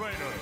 trainer.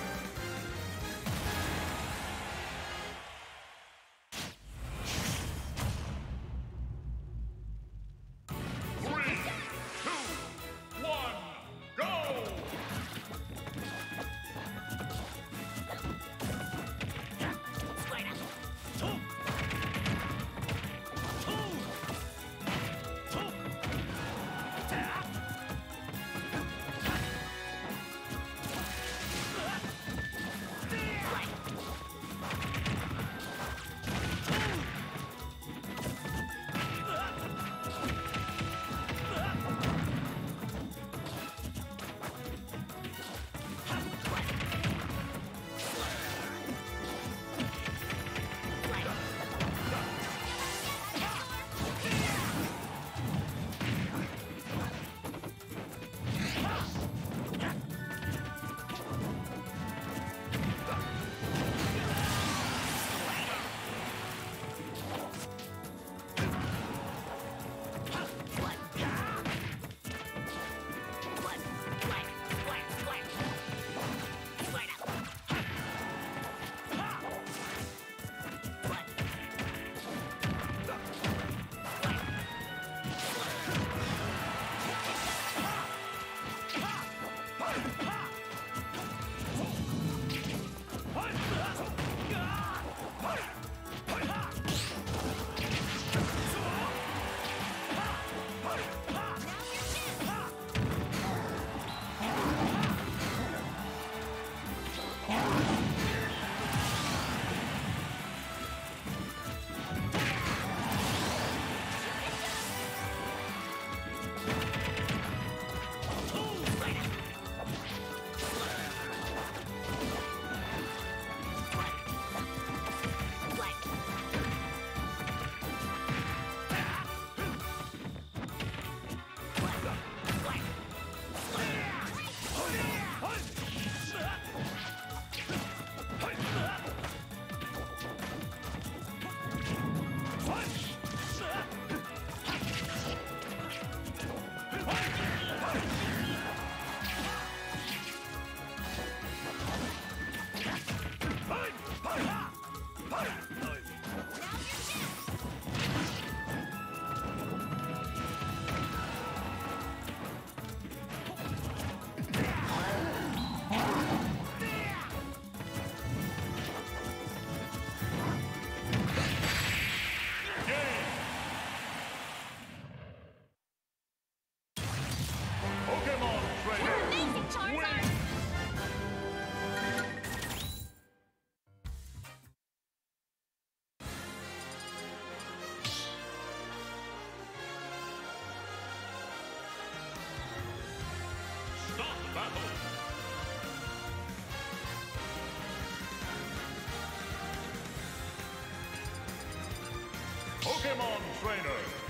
Pokemon Trainer.